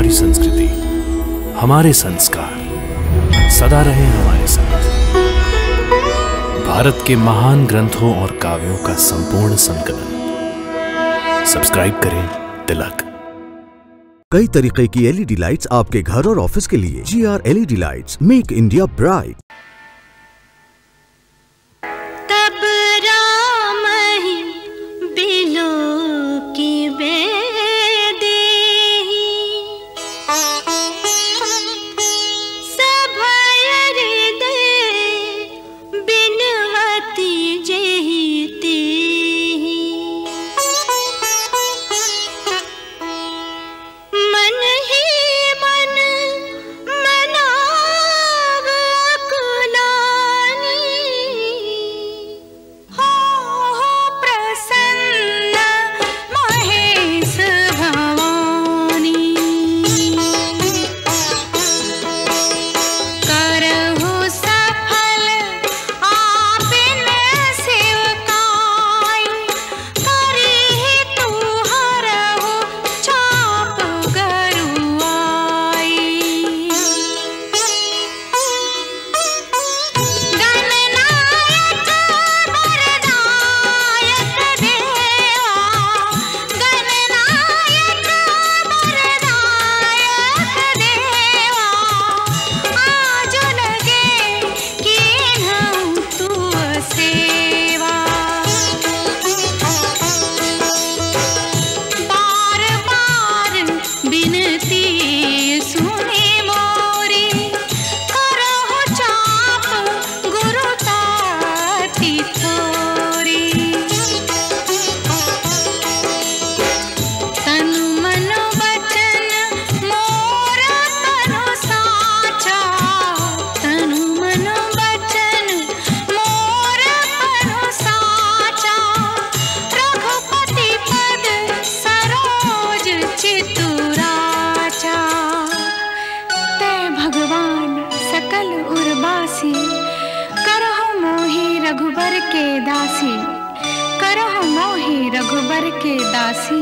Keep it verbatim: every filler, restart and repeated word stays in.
हमारी संस्कृति, हमारे संस्कार सदा रहे हमारे साथ। भारत के महान ग्रंथों और काव्यों का संपूर्ण संकलन। सब्सक्राइब करें तिलक। कई तरीके की एलईडी लाइट्स आपके घर और ऑफिस के लिए। GR LED lights, make India bright. तब राम ही बिलो की बेदेही, सभय हृदय बिनवती जेहि तेहि। करहु मोहि रघुबर के दासी।